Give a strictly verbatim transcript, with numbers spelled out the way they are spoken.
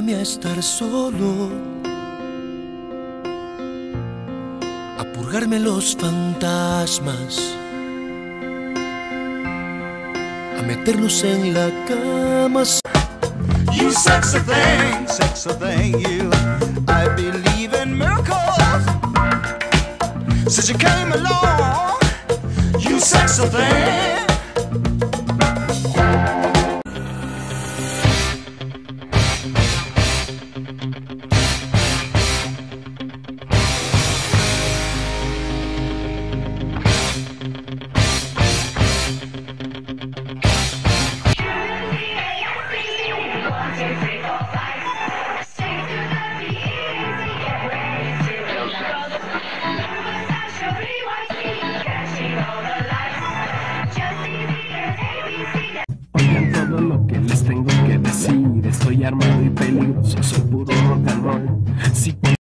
Enséñame a estar solo, a purgarme los fantasmas, a meterlos en la cama. You sex a thing, sex a thing, you. I believe in miracles. Since you came along, you sex a thing. Tengo que decir, estoy armado y peligroso, soy puro.